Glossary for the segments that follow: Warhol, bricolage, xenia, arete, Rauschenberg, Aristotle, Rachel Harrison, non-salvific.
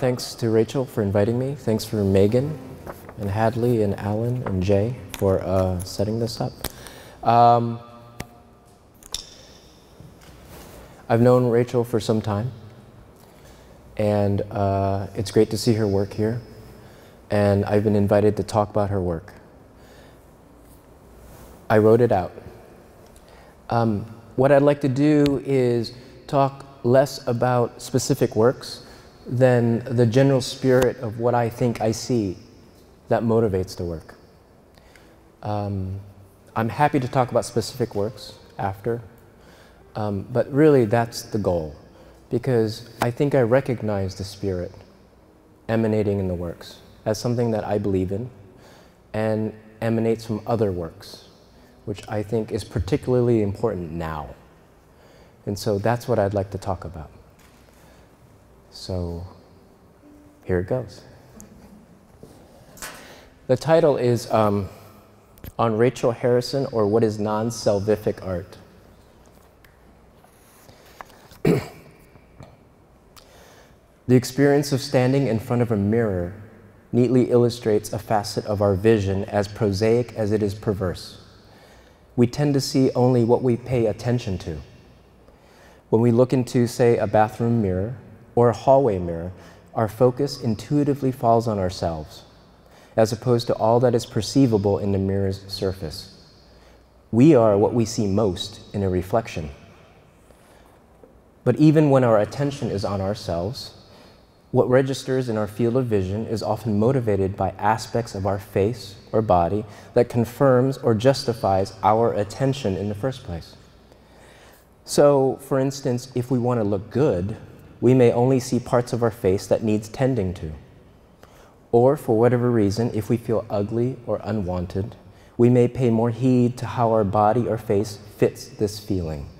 Thanks to Rachel for inviting me. Thanks for Megan and Hadley and Alan and Jay for setting this up. I've known Rachel for some time, and it's great to see her work here. And I've been invited to talk about her work. I wrote it out. What I'd like to do is talk less about specific works than the general spirit of what I think I see that motivates the work. I'm happy to talk about specific works after, but really that's the goal, because I think I recognize the spirit emanating in the works as something that I believe in and emanates from other works, which I think is particularly important now. And so that's what I'd like to talk about. So here it goes. The title is On Rachel Harrison, or What is Non-Salvific Art? The experience of standing in front of a mirror neatly illustrates a facet of our vision as prosaic as it is perverse. We tend to see only what we pay attention to. When we look into, say, a bathroom mirror or a hallway mirror, our focus intuitively falls on ourselves, as opposed to all that is perceivable in the mirror's surface. We are what we see most in a reflection. But even when our attention is on ourselves, what registers in our field of vision is often motivated by aspects of our face or body that confirms or justifies our attention in the first place. So, for instance, if we want to look good, we may only see parts of our face that needs tending to. Or, for whatever reason, if we feel ugly or unwanted, we may pay more heed to how our body or face fits this feeling,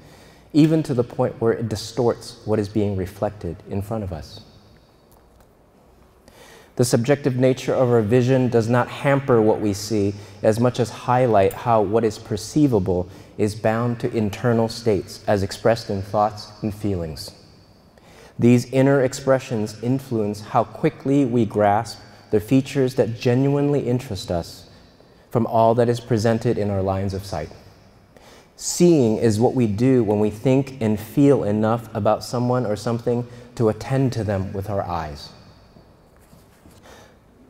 even to the point where it distorts what is being reflected in front of us. The subjective nature of our vision does not hamper what we see as much as highlight how what is perceivable is bound to internal states as expressed in thoughts and feelings. These inner expressions influence how quickly we grasp the features that genuinely interest us from all that is presented in our lines of sight. Seeing is what we do when we think and feel enough about someone or something to attend to them with our eyes.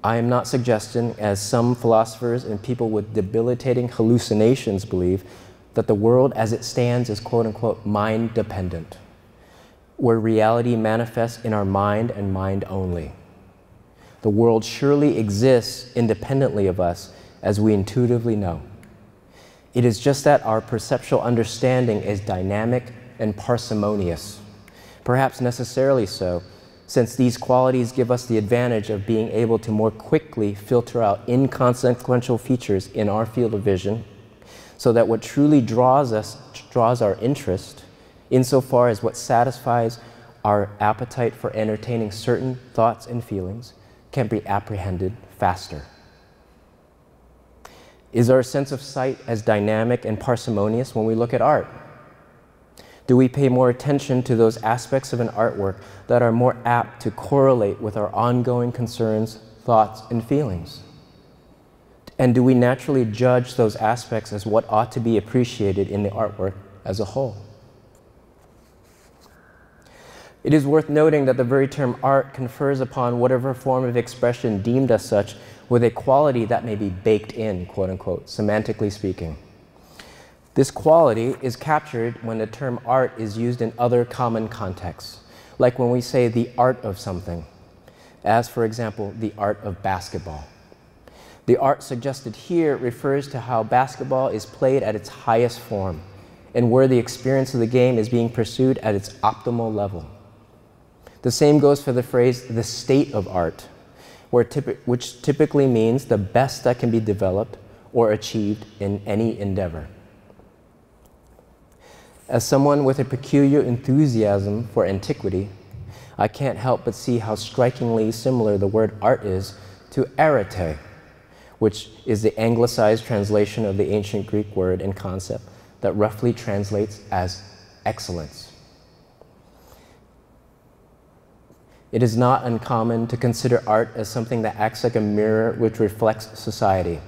I am not suggesting, as some philosophers and people with debilitating hallucinations believe, that the world as it stands is quote-unquote mind-dependent, where reality manifests in our mind and mind only. The world surely exists independently of us, as we intuitively know. It is just that our perceptual understanding is dynamic and parsimonious, perhaps necessarily so, since these qualities give us the advantage of being able to more quickly filter out inconsequential features in our field of vision, so that what truly draws our interest, insofar as what satisfies our appetite for entertaining certain thoughts and feelings, can be apprehended faster. Is our sense of sight as dynamic and parsimonious when we look at art? Do we pay more attention to those aspects of an artwork that are more apt to correlate with our ongoing concerns, thoughts, and feelings? And do we naturally judge those aspects as what ought to be appreciated in the artwork as a whole? It is worth noting that the very term art confers upon whatever form of expression deemed as such with a quality that may be baked in, quote-unquote, semantically speaking. This quality is captured when the term art is used in other common contexts, like when we say the art of something, as, for example, the art of basketball. The art suggested here refers to how basketball is played at its highest form, and where the experience of the game is being pursued at its optimal level. The same goes for the phrase, the state of art, which typically means the best that can be developed or achieved in any endeavor. As someone with a peculiar enthusiasm for antiquity, I can't help but see how strikingly similar the word art is to arete, which is the anglicized translation of the ancient Greek word and concept that roughly translates as excellence. It is not uncommon to consider art as something that acts like a mirror which reflects society.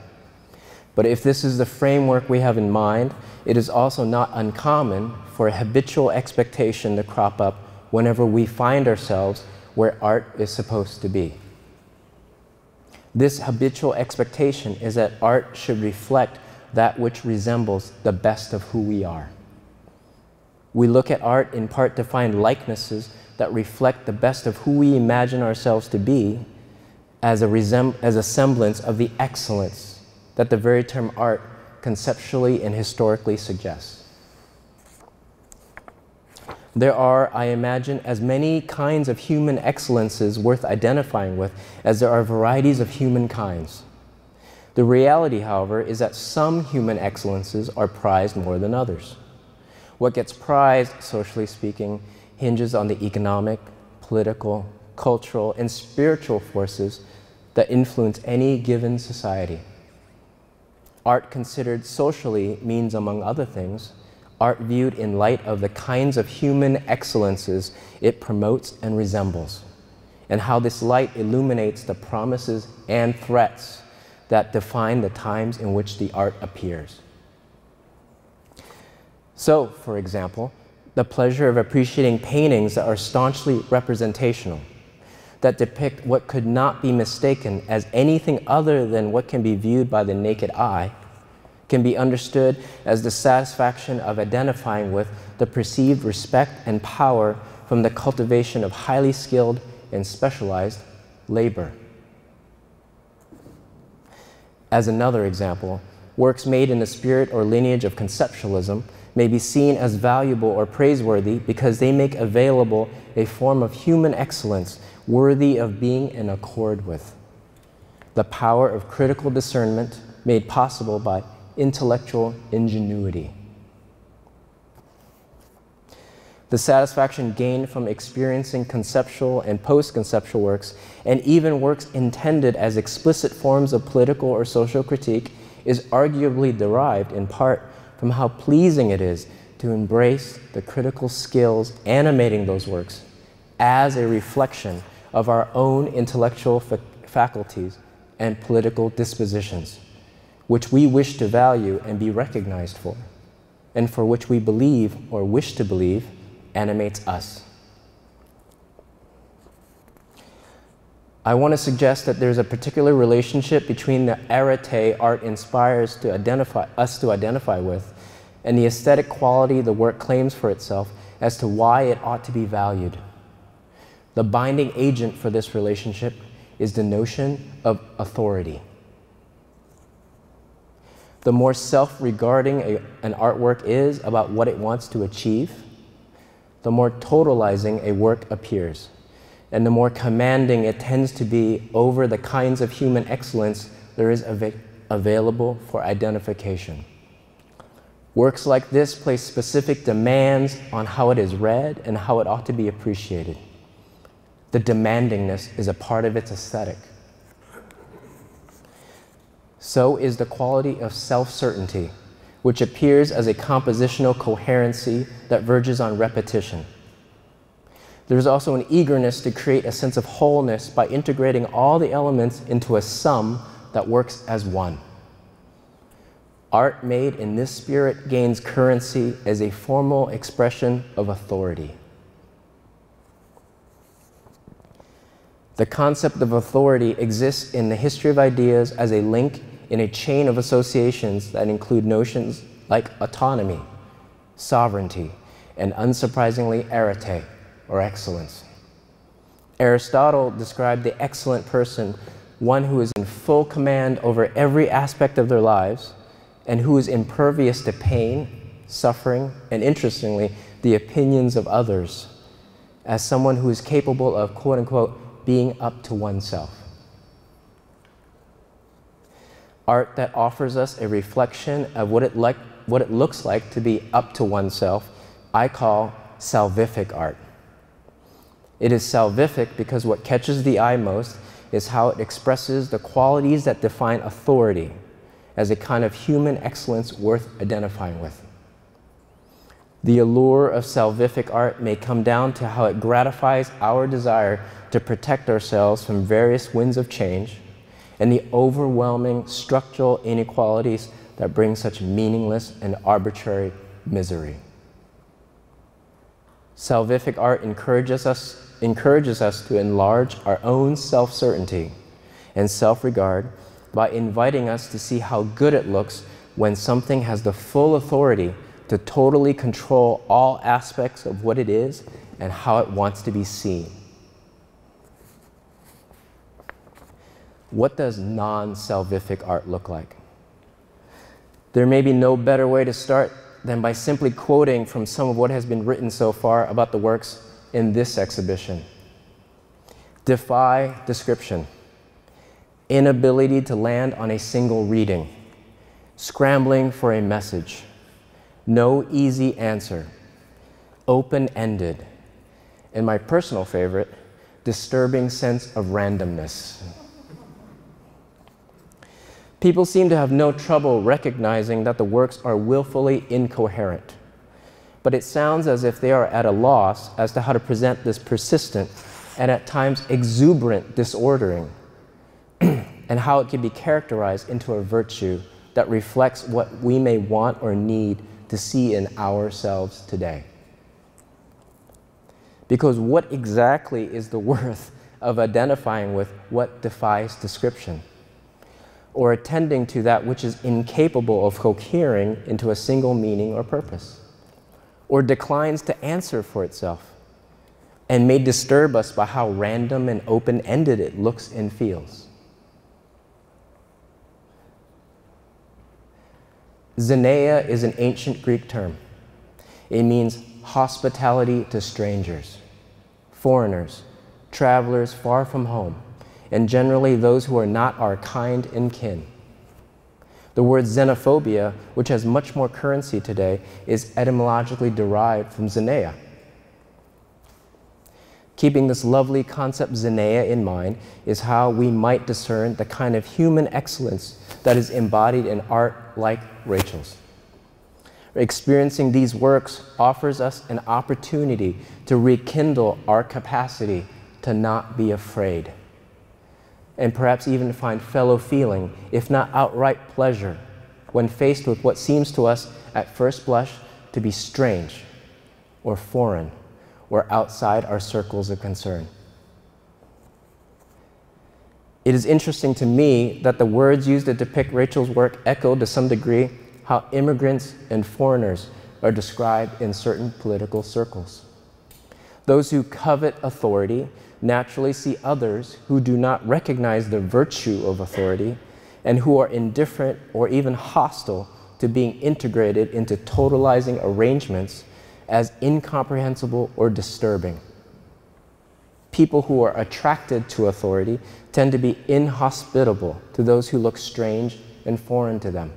But if this is the framework we have in mind, it is also not uncommon for a habitual expectation to crop up whenever we find ourselves where art is supposed to be. This habitual expectation is that art should reflect that which resembles the best of who we are. We look at art in part to find likenesses that reflect the best of who we imagine ourselves to be as a semblance of the excellence that the very term art conceptually and historically suggests. There are, I imagine, as many kinds of human excellences worth identifying with as there are varieties of human kinds. The reality, however, is that some human excellences are prized more than others. What gets prized, socially speaking, hinges on the economic, political, cultural, and spiritual forces that influence any given society. Art considered socially means, among other things, art viewed in light of the kinds of human excellences it promotes and resembles, and how this light illuminates the promises and threats that define the times in which the art appears. So, for example, the pleasure of appreciating paintings that are staunchly representational, that depict what could not be mistaken as anything other than what can be viewed by the naked eye, can be understood as the satisfaction of identifying with the perceived respect and power from the cultivation of highly skilled and specialized labor. As another example, works made in the spirit or lineage of conceptualism may be seen as valuable or praiseworthy because they make available a form of human excellence worthy of being in accord with. The power of critical discernment made possible by intellectual ingenuity. The satisfaction gained from experiencing conceptual and post-conceptual works, and even works intended as explicit forms of political or social critique, is arguably derived in part from how pleasing it is to embrace the critical skills animating those works as a reflection of our own intellectual faculties and political dispositions, which we wish to value and be recognized for, and for which we believe or wish to believe animates us. I want to suggest that there's a particular relationship between the arete art inspires us to identify with and the aesthetic quality the work claims for itself as to why it ought to be valued. The binding agent for this relationship is the notion of authority. The more self-regarding an artwork is about what it wants to achieve, the more totalizing a work appears, and the more commanding it tends to be over the kinds of human excellence there is available for identification. Works like this place specific demands on how it is read and how it ought to be appreciated. The demandingness is a part of its aesthetic. So is the quality of self-certainty, which appears as a compositional coherency that verges on repetition. There's also an eagerness to create a sense of wholeness by integrating all the elements into a sum that works as one. Art made in this spirit gains currency as a formal expression of authority. The concept of authority exists in the history of ideas as a link in a chain of associations that include notions like autonomy, sovereignty, and unsurprisingly, arete, or excellence. Aristotle described the excellent person, one who is in full command over every aspect of their lives and who is impervious to pain, suffering, and interestingly, the opinions of others, as someone who is capable of, quote unquote, being up to oneself. Art that offers us a reflection of what it looks like to be up to oneself, I call salvific art. It is salvific because what catches the eye most is how it expresses the qualities that define authority as a kind of human excellence worth identifying with. The allure of salvific art may come down to how it gratifies our desire to protect ourselves from various winds of change and the overwhelming structural inequalities that bring such meaningless and arbitrary misery. Salvific art encourages us to enlarge our own self-certainty and self-regard by inviting us to see how good it looks when something has the full authority to totally control all aspects of what it is and how it wants to be seen. What does non-salvific art look like? There may be no better way to start than by simply quoting from some of what has been written so far about the works in this exhibition. Defy description. Inability to land on a single reading. Scrambling for a message. No easy answer, open-ended, and my personal favorite, disturbing sense of randomness. People seem to have no trouble recognizing that the works are willfully incoherent, but it sounds as if they are at a loss as to how to present this persistent and at times exuberant disordering and how it can be characterized into a virtue that reflects what we may want or need to see in ourselves today. Because what exactly is the worth of identifying with what defies description, or attending to that which is incapable of cohering into a single meaning or purpose, or declines to answer for itself, and may disturb us by how random and open-ended it looks and feels? Xenia is an ancient Greek term. It means hospitality to strangers, foreigners, travelers far from home, and generally those who are not our kind and kin. The word xenophobia, which has much more currency today, is etymologically derived from xenia. Keeping this lovely concept xenia in mind is how we might discern the kind of human excellence that is embodied in art like Rachel's. Experiencing these works offers us an opportunity to rekindle our capacity to not be afraid, and perhaps even find fellow feeling, if not outright pleasure, when faced with what seems to us at first blush to be strange or foreign or outside our circles of concern. It is interesting to me that the words used to depict Rachel's work echo to some degree how immigrants and foreigners are described in certain political circles. Those who covet authority naturally see others who do not recognize the virtue of authority and who are indifferent or even hostile to being integrated into totalizing arrangements as incomprehensible or disturbing. People who are attracted to authority tend to be inhospitable to those who look strange and foreign to them.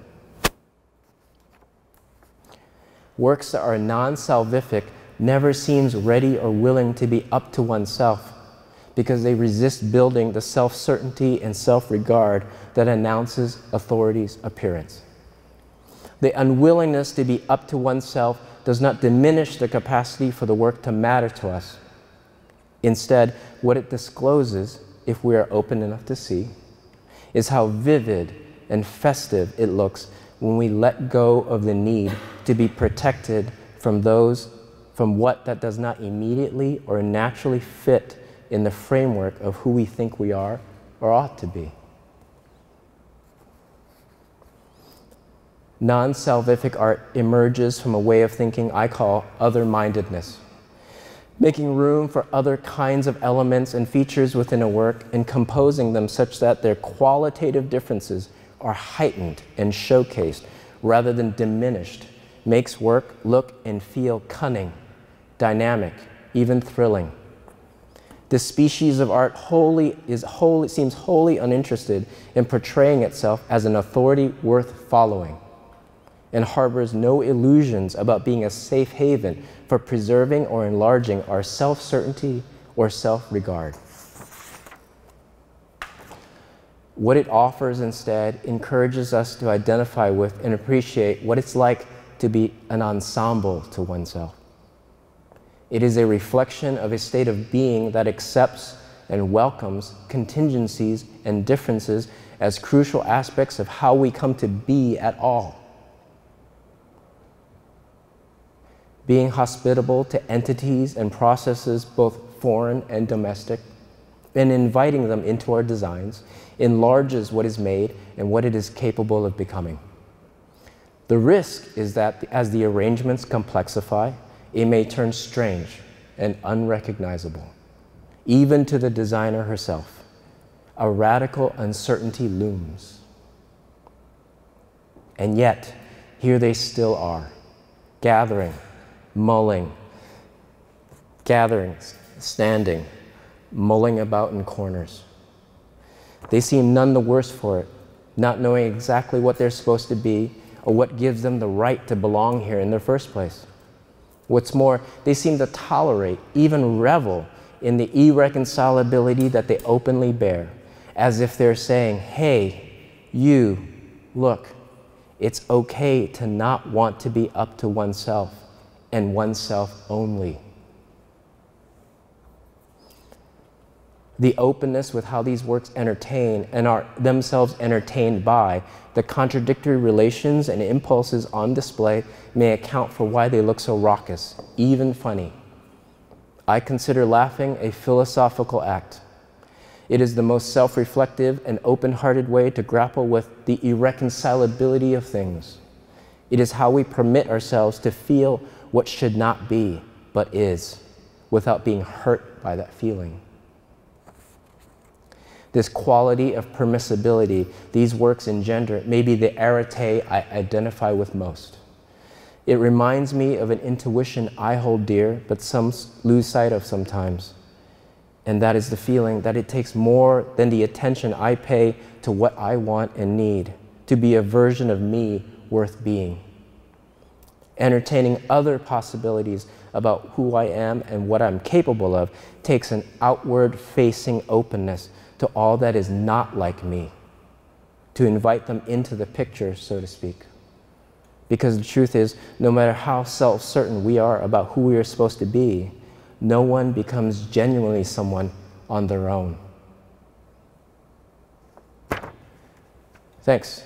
Works that are non-salvific never seems ready or willing to be up to oneself because they resist building the self-certainty and self-regard that announces authority's appearance. The unwillingness to be up to oneself does not diminish the capacity for the work to matter to us. Instead, what it discloses, if we are open enough to see, is how vivid and festive it looks when we let go of the need to be protected from what that does not immediately or naturally fit in the framework of who we think we are or ought to be. Non-salvific art emerges from a way of thinking I call other-mindedness, making room for other kinds of elements and features within a work and composing them such that their qualitative differences are heightened and showcased rather than diminished, makes work look and feel cunning, dynamic, even thrilling. This species of art seems wholly uninterested in portraying itself as an authority worth following, and harbors no illusions about being a safe haven for preserving or enlarging our self-certainty or self-regard. What it offers instead encourages us to identify with and appreciate what it's like to be an ensemble to oneself. It is a reflection of a state of being that accepts and welcomes contingencies and differences as crucial aspects of how we come to be at all. Being hospitable to entities and processes, both foreign and domestic, and inviting them into our designs, enlarges what is made and what it is capable of becoming. The risk is that as the arrangements complexify, it may turn strange and unrecognizable, even to the designer herself. A radical uncertainty looms. And yet, here they still are, gathering, mulling, gatherings, standing, mulling about in corners. They seem none the worse for it, not knowing exactly what they're supposed to be or what gives them the right to belong here in the first place. What's more, they seem to tolerate, even revel, in the irreconcilability that they openly bear, as if they're saying, hey, you, look, it's okay to not want to be up to oneself and oneself only. The openness with how these works entertain and are themselves entertained by the contradictory relations and impulses on display may account for why they look so raucous, even funny. I consider laughing a philosophical act. It is the most self-reflective and open-hearted way to grapple with the irreconcilability of things. It is how we permit ourselves to feel what should not be, but is, without being hurt by that feeling. This quality of permissibility these works engender may be the arete I identify with most. It reminds me of an intuition I hold dear, but some lose sight of sometimes. And that is the feeling that it takes more than the attention I pay to what I want and need to be a version of me worth being. Entertaining other possibilities about who I am and what I'm capable of takes an outward-facing openness to all that is not like me, to invite them into the picture, so to speak. Because the truth is, no matter how self-certain we are about who we are supposed to be, no one becomes genuinely someone on their own. Thanks.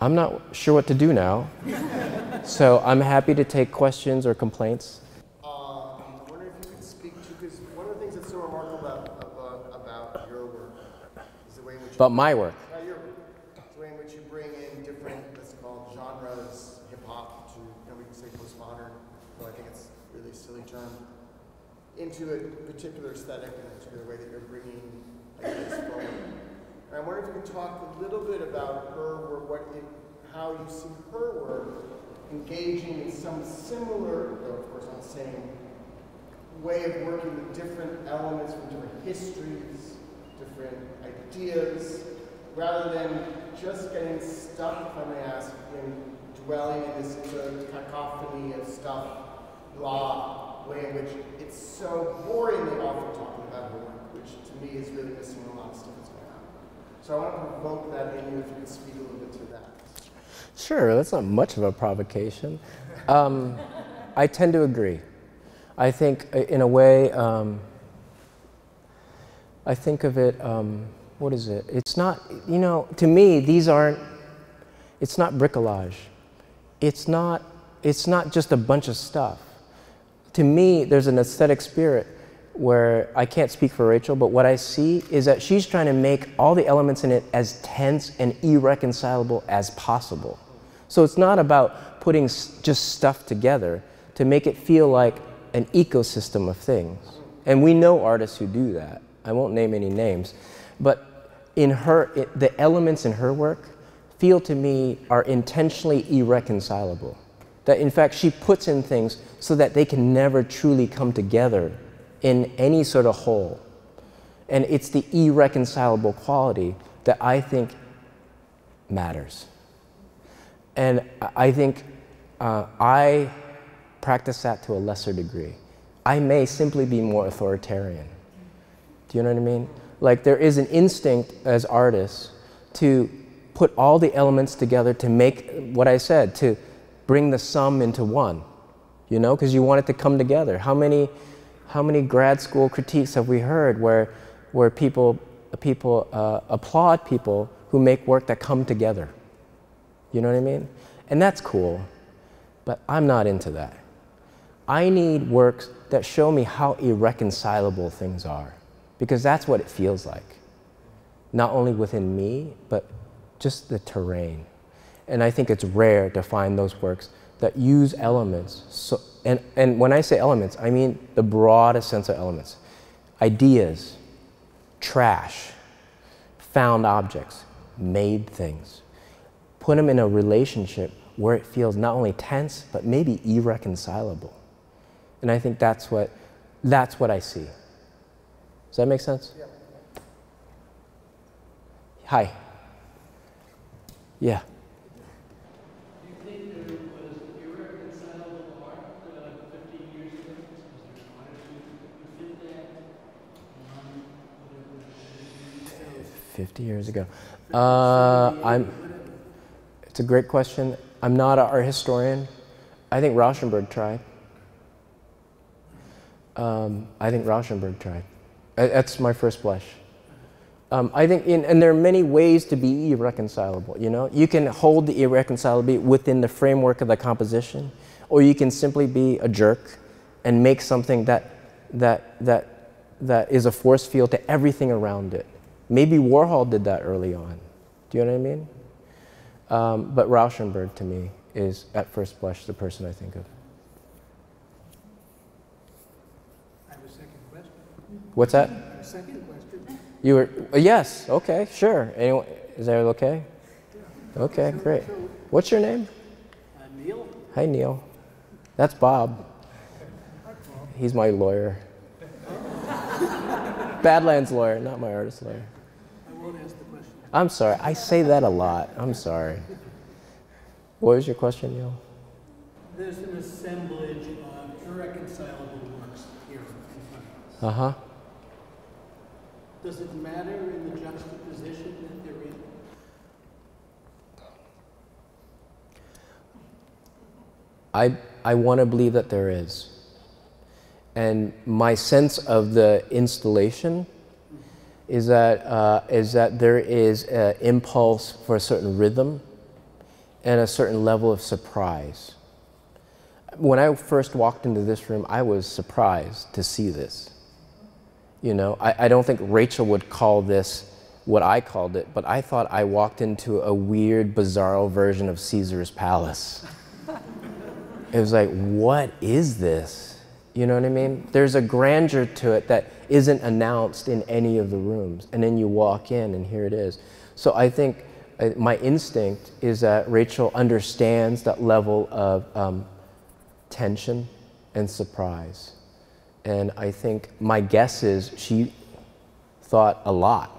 I'm not sure what to do now, so I'm happy to take questions or complaints. I'm wondering if you could speak to, because one of the things that's so remarkable about your work is the way in which you— About my work? The way in which you bring in different, let's call it genres, hip-hop to, we can say postmodern, but I think it's a really silly term, into a particular aesthetic and a particular way that you're bringing ideas forward. And I wonder if you could talk a little bit about her work, how you see her work engaging in some similar, though of course not the same, way of working with different elements from different histories, different ideas, rather than just getting stuck, if I may ask, in dwelling in this cacophony of stuff, blah, way in which it's so boringly often talking about her work, which to me is really missing a lot of stuff. So I want to provoke that in you, if you could speak a little bit to that. Sure, that's not much of a provocation. I tend to agree. I think, in a way, I think of it, what is it? It's not, to me, these aren't, it's not bricolage. It's not just a bunch of stuff. To me, there's an aesthetic spirit where I can't speak for Rachel, but what I see is that she's trying to make all the elements in it as tense and irreconcilable as possible. So it's not about putting just stuff together to make it feel like an ecosystem of things. And we know artists who do that. I won't name any names, but in her, the elements in her work feel to me are intentionally irreconcilable. That in fact, she puts in things so that they can never truly come together in any sort of whole. And it's the irreconcilable quality that I think matters. And I think I practice that to a lesser degree. I may simply be more authoritarian. Do you know what I mean? Like, there is an instinct as artists to put all the elements together to make what I said, to bring the sum into one, you know, because you want it to come together. How many grad school critiques have we heard where people applaud people who make work that come together? You know what I mean? And that's cool, but I'm not into that. I need works that show me how irreconcilable things are, because that's what it feels like, not only within me, but just the terrain. And I think it's rare to find those works that use elements. So, and when I say elements, I mean the broadest sense of elements. Ideas, trash, found objects, made things. Put them in a relationship where it feels not only tense, but maybe irreconcilable. And I think that's what I see. Does that make sense? Yeah. Hi. Yeah. Do you think there was irreconcilable art 15 years ago? Was there an artist who did that? 50 years ago. It's a great question. I'm not an art historian. I think Rauschenberg tried. That's my first blush. I think, and there are many ways to be irreconcilable, you know? You can hold the irreconcilability within the framework of the composition, or you can simply be a jerk and make something that is a force field to everything around it. Maybe Warhol did that early on. Do you know what I mean? But Rauschenberg, to me, is, at first blush, the person I think of. I have a second question. What's that? I have a second question. You were, yes, okay, sure. Anyone, is that okay? Yeah. Okay, great. What's your name? Neil. Hi, Neil. That's Bob. He's my lawyer. Badlands lawyer, not my artist lawyer. I'm sorry, I say that a lot. I'm sorry. What was your question, Neil? There's an assemblage of irreconcilable works here in front of us. Uh-huh. Does it matter in the juxtaposition that they're in? I want to believe that there is. And my sense of the installation is that there is an impulse for a certain rhythm and a certain level of surprise. When I first walked into this room, I was surprised to see this. You know, I don't think Rachel would call this what I called it, but I thought I walked into a weird, bizarro version of Caesar's Palace. It was like, what is this? You know what I mean? There's a grandeur to it that isn't announced in any of the rooms. And then you walk in and here it is. So I think my instinct is that Rachel understands that level of tension and surprise. And I think my guess is she thought a lot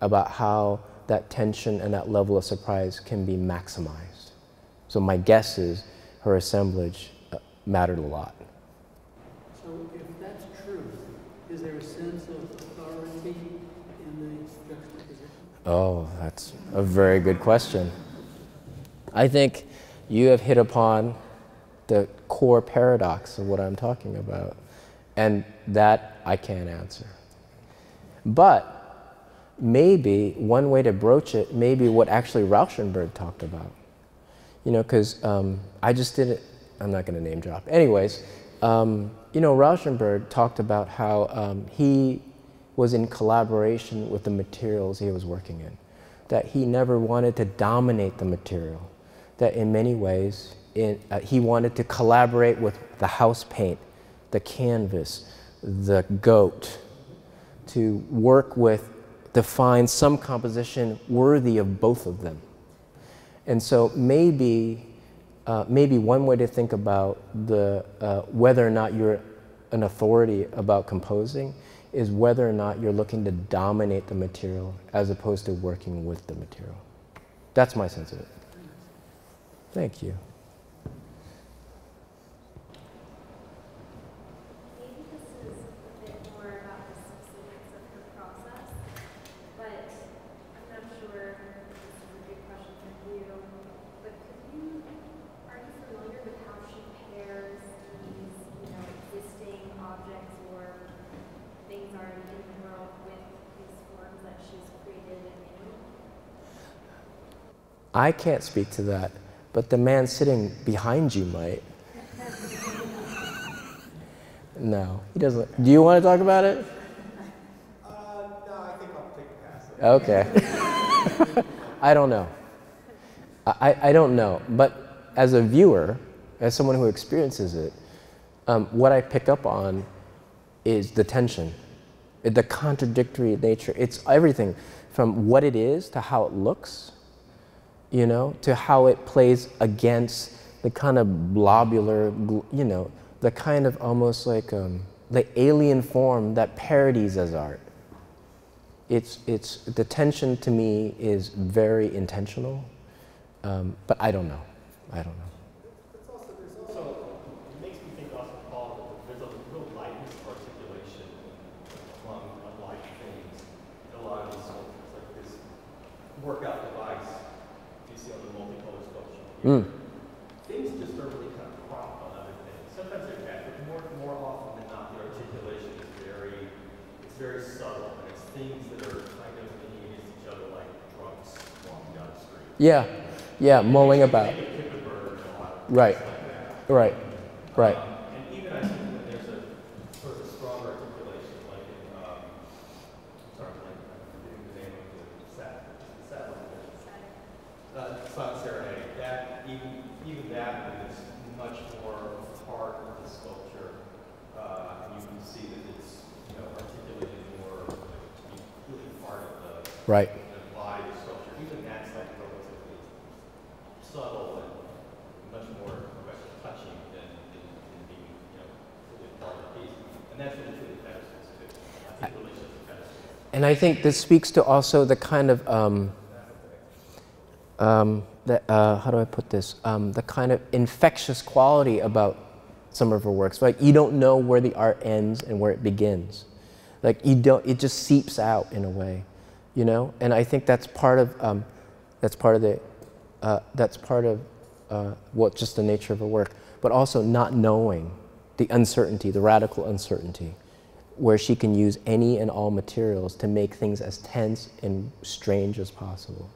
about how that tension and that level of surprise can be maximized. So my guess is her assemblage mattered a lot. If that's true, is there a sense of authority in the juxtaposition? Oh, that's a very good question. I think you have hit upon the core paradox of what I'm talking about, and that I can't answer. But maybe one way to broach it may be what actually Rauschenberg talked about. You know, because I just didn't, I'm not going to name drop. Anyways. You know, Rauschenberg talked about how he was in collaboration with the materials he was working in, that he never wanted to dominate the material, that in many ways he wanted to collaborate with the house paint, the canvas, the goat, to work with, to find some composition worthy of both of them. And so maybe one way to think about the, whether or not you're an authority about composing is whether or not you're looking to dominate the material as opposed to working with the material. That's my sense of it. Thank you. I can't speak to that, but the man sitting behind you might. No, he doesn't. Do you want to talk about it? No, I think I'll take a pass. Okay. I don't know. I don't know. But as a viewer, as someone who experiences it, what I pick up on is the tension, the contradictory nature. It's everything from what it is to how it looks, you know, to how it plays against the kind of blobular, you know, the kind of almost like the alien form that parodies as art. It's the tension to me is very intentional, but I don't know. I don't know. Workout device, you see on the multicolored sculpture. Things just are really kind of propped on other things. Sometimes they're bad, but more often than not, the articulation is very subtle, and it's things that are kind of leaning against each other like drunks walking down the street. Yeah, yeah, mulling about. Right, right, right. And even I think when there's a sort of stronger articulation, like in, sorry, like the name of the sap. Sun Serenade, that, even that is much more part of the sculpture, and you can see that it's, you know, articulated more, really part of the, right. The body of the sculpture. Even that's like relatively subtle and much more touching than being, you know, really part of the piece. And that's really true of pedestals too. I think the relationship to pedestals. And I think this speaks to also the kind of how do I put this? The kind of infectious quality about some of her works. Like, you don't know where the art ends and where it begins. Like, you don't, it just seeps out in a way, you know? And I think that's part of just the nature of her work, but also not knowing the uncertainty, the radical uncertainty, where she can use any and all materials to make things as tense and strange as possible.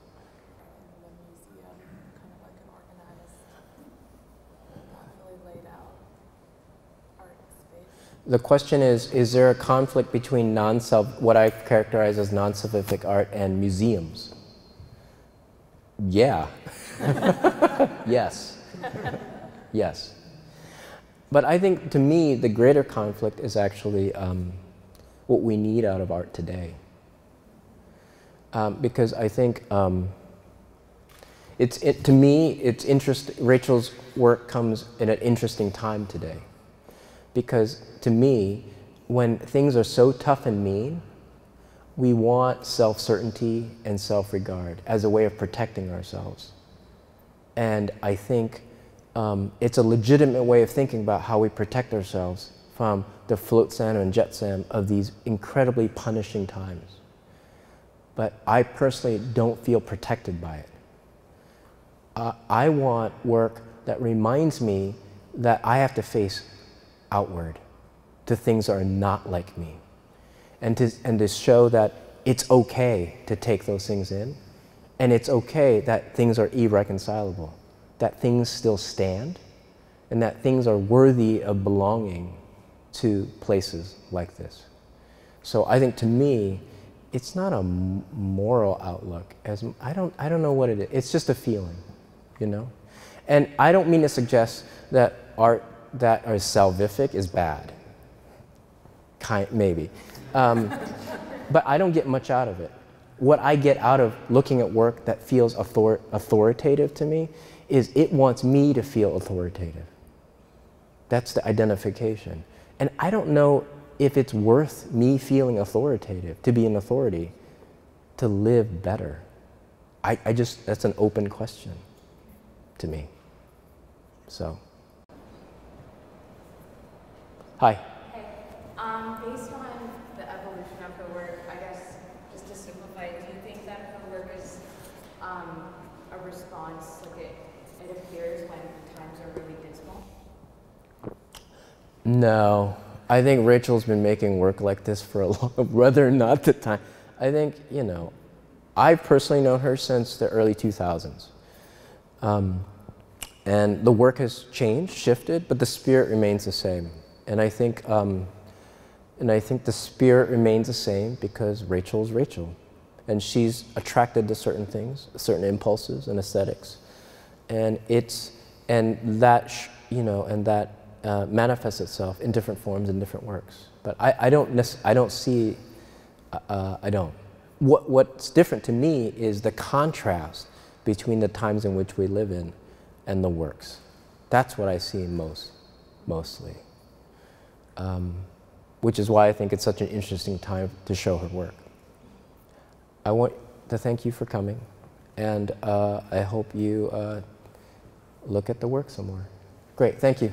The question is there a conflict between what I characterize as non-salvific art and museums? Yeah. Yes. Yes. But I think, to me, the greater conflict is actually what we need out of art today. Because I think, to me, it's interesting. Rachel's work comes in an interesting time today. Because to me, when things are so tough and mean, we want self-certainty and self-regard as a way of protecting ourselves. And I think it's a legitimate way of thinking about how we protect ourselves from the flotsam and jetsam of these incredibly punishing times. But I personally don't feel protected by it. I want work that reminds me that I have to face outward to things that are not like me, and to show that it's okay to take those things in, and it's okay that things are irreconcilable, that things still stand, and that things are worthy of belonging to places like this. So I think, to me, it's not a moral outlook. As I don't know what it is. It's just a feeling, you know. And I don't mean to suggest that art that are salvific is bad, maybe. But I don't get much out of it. What I get out of looking at work that feels authoritative to me is it wants me to feel authoritative. That's the identification. And I don't know if it's worth me feeling authoritative, to be an authority, to live better. I just, that's an open question to me, so. Hi. Hey. Based on the evolution of her work, I guess, just to simplify, do you think that her work is a response, like it appears when times are really dismal? No. I think Rachel's been making work like this for a long time, whether or not the time. I think, you know, I've personally known her since the early 2000s. And the work has changed, shifted, but the spirit remains the same. And I think, the spirit remains the same because Rachel's Rachel. And she's attracted to certain things, certain impulses and aesthetics. And it's, and that, and that manifests itself in different forms, in different works. But I don't. What's different to me is the contrast between the times in which we live in and the works. That's what I see mostly. Which is why I think it's such an interesting time to show her work. I want to thank you for coming, and I hope you look at the work some more. Great, thank you.